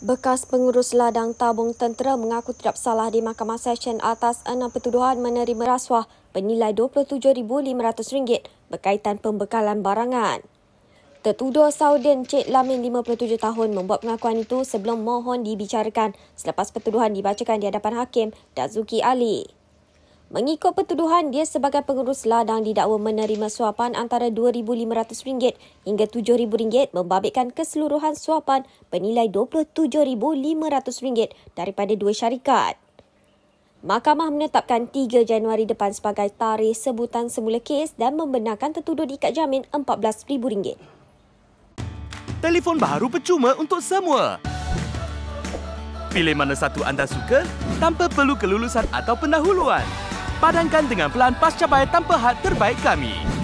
Bekas pengurus ladang tabung tentera mengaku tidak bersalah di Mahkamah Sesyen atas 6 pertuduhan menerima rasuah bernilai RM27,500 berkaitan pembekalan barangan. Tertuduh Saudin Cik Lamin 57 tahun membuat pengakuan itu sebelum mohon dibicarakan selepas pertuduhan dibacakan di hadapan hakim Datuk Zuki Ali. Mengikut pertuduhan, dia sebagai pengurus ladang didakwa menerima suapan antara RM2,500 hingga RM7,000 membabitkan keseluruhan suapan bernilai RM27,500 daripada dua syarikat. Mahkamah menetapkan 3 Januari depan sebagai tarikh sebutan semula kes dan membenarkan tertuduh diikat jamin RM14,000. Telefon baru percuma untuk semua. Pilih mana satu anda suka tanpa perlu kelulusan atau pendahuluan. Padankan dengan pelan pasca bayar tanpa had terbaik kami.